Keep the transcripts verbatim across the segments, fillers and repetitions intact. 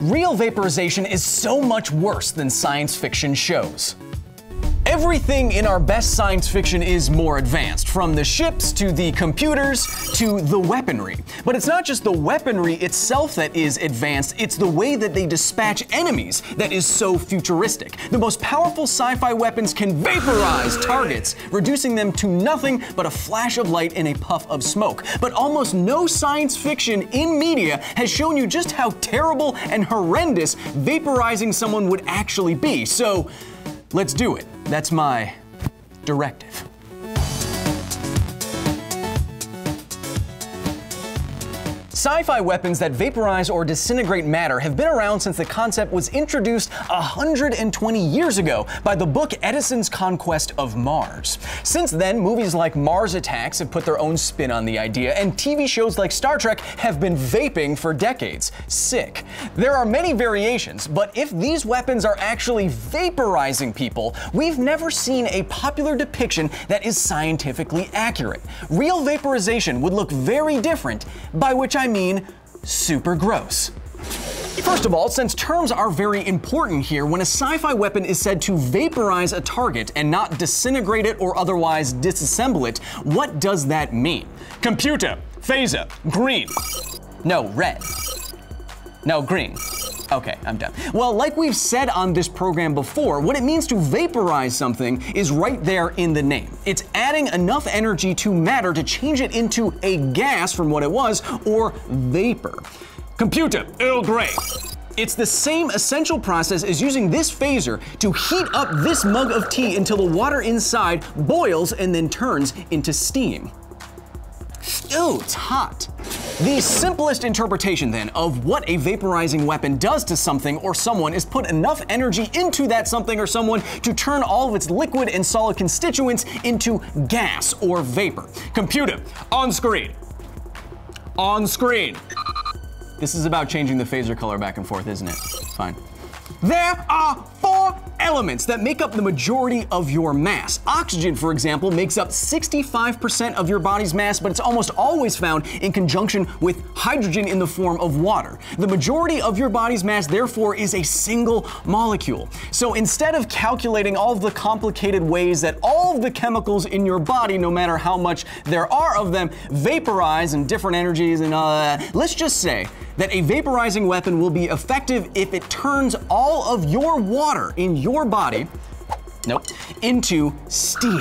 real vaporization is so much worse than science fiction shows. Everything in our best science fiction is more advanced, from the ships to the computers to the weaponry. But it's not just the weaponry itself that is advanced, it's the way that they dispatch enemies that is so futuristic. The most powerful sci-fi weapons can vaporize targets, reducing them to nothing but a flash of light and a puff of smoke. But almost no science fiction in media has shown you just how terrible and horrendous vaporizing someone would actually be. So let's do it. That's my directive. Sci-fi weapons that vaporize or disintegrate matter have been around since the concept was introduced one hundred twenty years ago by the book Edison's Conquest of Mars. Since then, movies like Mars Attacks have put their own spin on the idea, and T V shows like Star Trek have been vaping for decades. Sick. There are many variations, but if these weapons are actually vaporizing people, we've never seen a popular depiction that is scientifically accurate. Real vaporization would look very different, by which I mean I mean, super gross. First of all, since terms are very important here, when a sci-fi weapon is said to vaporize a target and not disintegrate it or otherwise disassemble it, what does that mean? Computer, phaser, green. No, red. No, green. Okay, I'm done. Well, like we've said on this program before, what it means to vaporize something is right there in the name. It's adding enough energy to matter to change it into a gas from what it was, or vapor. Computer, Earl Grey. It's the same essential process as using this phaser to heat up this mug of tea until the water inside boils and then turns into steam. Ew, it's hot. The simplest interpretation, then, of what a vaporizing weapon does to something or someone is put enough energy into that something or someone to turn all of its liquid and solid constituents into gas or vapor. Computer, on screen. On screen. This is about changing the phaser color back and forth, isn't it? Fine. There are four elements that make up the majority of your mass. Oxygen, for example, makes up sixty-five percent of your body's mass, but it's almost always found in conjunction with hydrogen in the form of water. The majority of your body's mass, therefore, is a single molecule. So instead of calculating all of the complicated ways that all of the chemicals in your body, no matter how much there are of them, vaporize and different energies and all that, let's just say that a vaporizing weapon will be effective if it turns all of your water in your body, nope, into steam.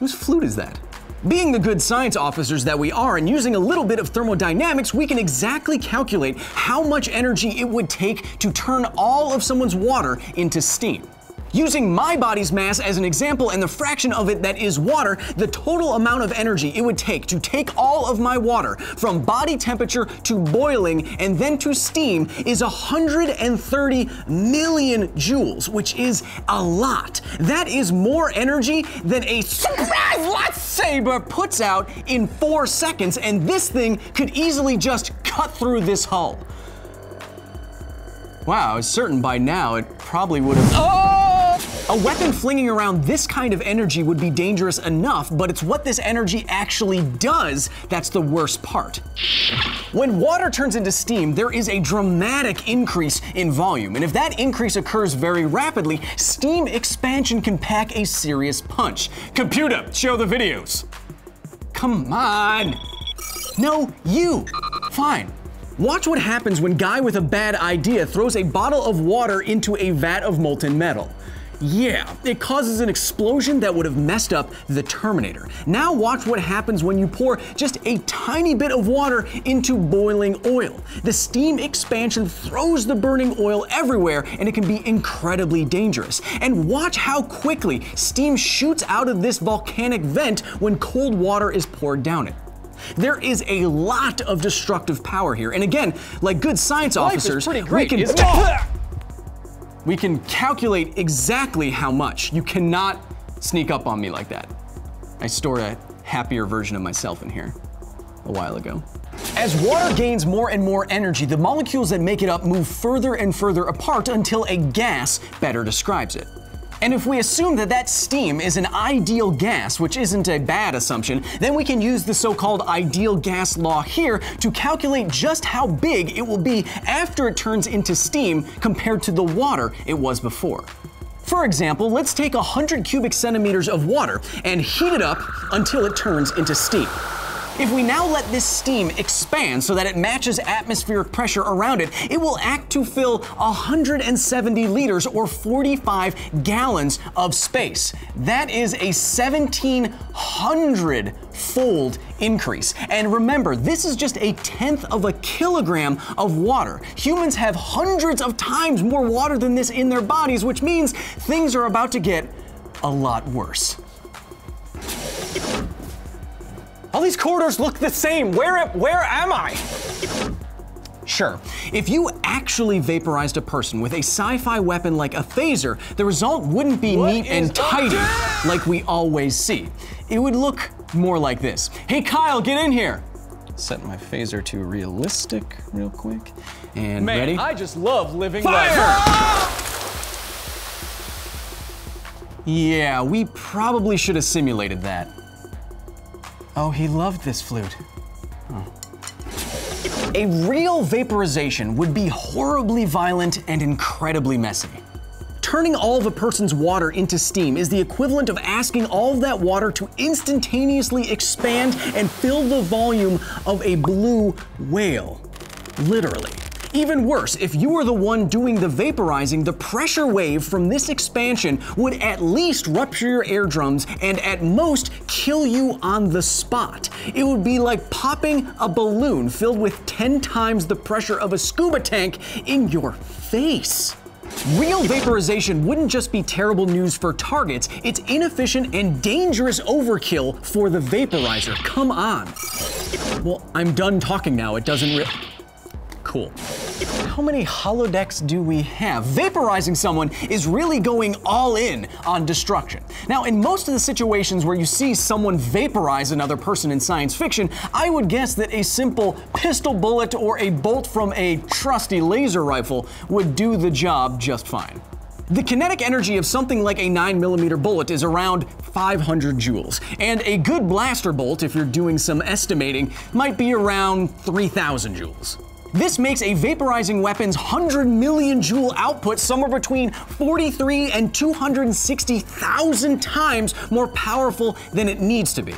Whose flute is that? Being the good science officers that we are and using a little bit of thermodynamics, we can exactly calculate how much energy it would take to turn all of someone's water into steam. Using my body's mass as an example and the fraction of it that is water, the total amount of energy it would take to take all of my water from body temperature to boiling and then to steam is one hundred thirty million joules, which is a lot. That is more energy than a surprise lightsaber puts out in four seconds, and this thing could easily just cut through this hull. Wow, I was certain by now it probably would have... Oh! A weapon flinging around this kind of energy would be dangerous enough, but it's what this energy actually does that's the worst part. When water turns into steam, there is a dramatic increase in volume, and if that increase occurs very rapidly, steam expansion can pack a serious punch. Computer, show the videos. Come on. No, you. Fine. Watch what happens when guy with a bad idea throws a bottle of water into a vat of molten metal. Yeah, it causes an explosion that would have messed up the Terminator. Now watch what happens when you pour just a tiny bit of water into boiling oil. The steam expansion throws the burning oil everywhere, and it can be incredibly dangerous. And watch how quickly steam shoots out of this volcanic vent when cold water is poured down it. There is a lot of destructive power here, and again, like good science officers, life is pretty great, we can... We can calculate exactly how much. You cannot sneak up on me like that. I stored a happier version of myself in here a while ago. As water gains more and more energy, the molecules that make it up move further and further apart until a gas better describes it. And if we assume that that steam is an ideal gas, which isn't a bad assumption, then we can use the so-called ideal gas law here to calculate just how big it will be after it turns into steam compared to the water it was before. For example, let's take one hundred cubic centimeters of water and heat it up until it turns into steam. If we now let this steam expand so that it matches atmospheric pressure around it, it will act to fill one hundred seventy liters or forty-five gallons of space. That is a seventeen hundred fold increase. And remember, this is just a tenth of a kilogram of water. Humans have hundreds of times more water than this in their bodies, which means things are about to get a lot worse. All these corridors look the same. Where, where am I? Sure, if you actually vaporized a person with a sci-fi weapon like a phaser, the result wouldn't be what neat and tidy like we always see. It would look more like this. Hey Kyle, get in here. Set my phaser to realistic real quick. And man, ready? I just love living life. Fire! Yeah, we probably should have simulated that. Oh, he loved this flute. Oh. A real vaporization would be horribly violent and incredibly messy. Turning all of a person's water into steam is the equivalent of asking all of that water to instantaneously expand and fill the volume of a blue whale, literally. Even worse, if you were the one doing the vaporizing, the pressure wave from this expansion would at least rupture your eardrums and at most kill you on the spot. It would be like popping a balloon filled with ten times the pressure of a scuba tank in your face. Real vaporization wouldn't just be terrible news for targets, it's inefficient and dangerous overkill for the vaporizer. Come on. Well, I'm done talking now, it doesn't re- Cool. How many holodecks do we have? Vaporizing someone is really going all in on destruction. Now, in most of the situations where you see someone vaporize another person in science fiction, I would guess that a simple pistol bullet or a bolt from a trusty laser rifle would do the job just fine. The kinetic energy of something like a nine millimeter bullet is around five hundred joules, and a good blaster bolt, if you're doing some estimating, might be around three thousand joules. This makes a vaporizing weapon's one hundred million joule output somewhere between forty-three and two hundred sixty thousand times more powerful than it needs to be.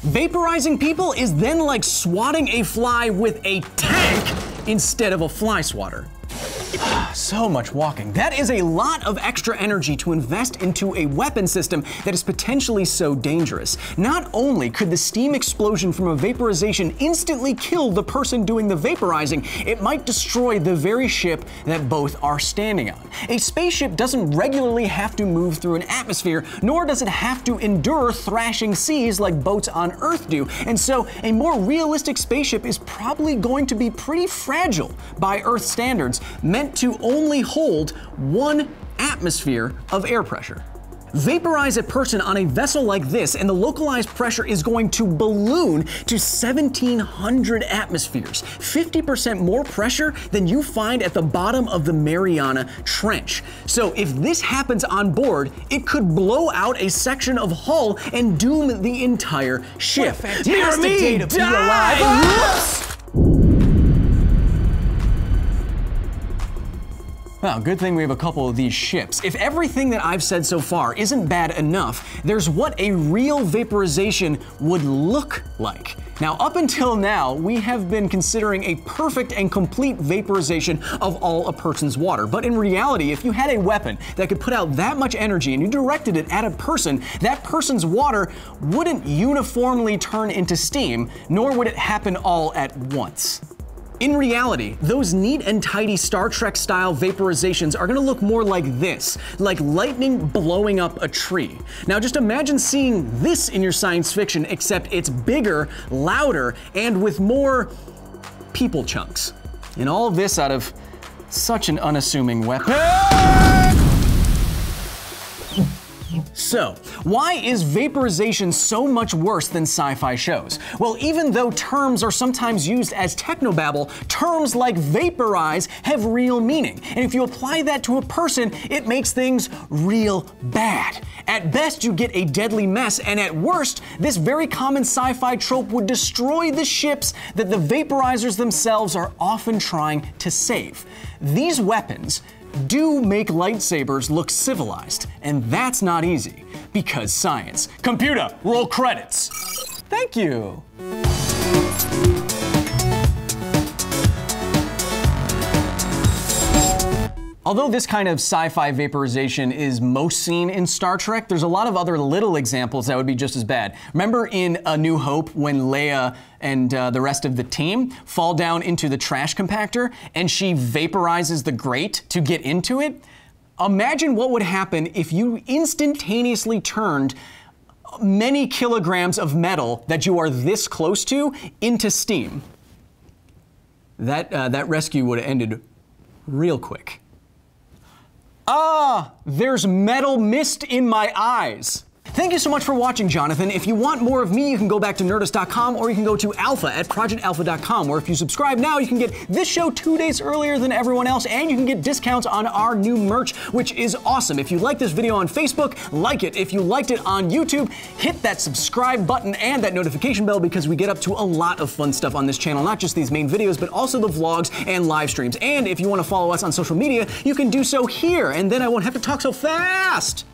Vaporizing people is then like swatting a fly with a tank instead of a fly swatter. So much walking. That is a lot of extra energy to invest into a weapon system that is potentially so dangerous. Not only could the steam explosion from a vaporization instantly kill the person doing the vaporizing, it might destroy the very ship that both are standing on. A spaceship doesn't regularly have to move through an atmosphere, nor does it have to endure thrashing seas like boats on Earth do, and so a more realistic spaceship is probably going to be pretty fragile by Earth standards, meant to only hold one atmosphere of air pressure. Vaporize a person on a vessel like this, and the localized pressure is going to balloon to seventeen hundred atmospheres, fifty percent more pressure than you find at the bottom of the Mariana Trench. So if this happens on board, it could blow out a section of hull and doom the entire ship. Mirror me, die! Be alive. Ah! Well, good thing we have a couple of these ships. If everything that I've said so far isn't bad enough, there's what a real vaporization would look like. Now, up until now, we have been considering a perfect and complete vaporization of all a person's water. But in reality, if you had a weapon that could put out that much energy and you directed it at a person, that person's water wouldn't uniformly turn into steam, nor would it happen all at once. In reality, those neat and tidy Star Trek style vaporizations are gonna look more like this, like lightning blowing up a tree. Now just imagine seeing this in your science fiction, except it's bigger, louder, and with more people chunks. And all of this out of such an unassuming weapon. So, why is vaporization so much worse than sci-fi shows? Well, even though terms are sometimes used as technobabble, terms like vaporize have real meaning. And if you apply that to a person, it makes things real bad. At best, you get a deadly mess, and at worst, this very common sci-fi trope would destroy the ships that the vaporizers themselves are often trying to save. These weapons do make lightsabers look civilized, and that's not easy. Because science. Computer, roll credits. Thank you. Although this kind of sci-fi vaporization is most seen in Star Trek, there's a lot of other little examples that would be just as bad. Remember in A New Hope when Leia and uh, the rest of the team fall down into the trash compactor and she vaporizes the grate to get into it? Imagine what would happen if you instantaneously turned many kilograms of metal that you are this close to into steam. That, uh, that rescue would have ended real quick. Ah, there's metal mist in my eyes. Thank you so much for watching, Jonathan. If you want more of me, you can go back to Nerdist dot com or you can go to alpha at project alpha dot com, where if you subscribe now, you can get this show two days earlier than everyone else, and you can get discounts on our new merch, which is awesome. If you like this video on Facebook, like it. If you liked it on YouTube, hit that subscribe button and that notification bell, because we get up to a lot of fun stuff on this channel, not just these main videos, but also the vlogs and live streams. And if you want to follow us on social media, you can do so here, and then I won't have to talk so fast.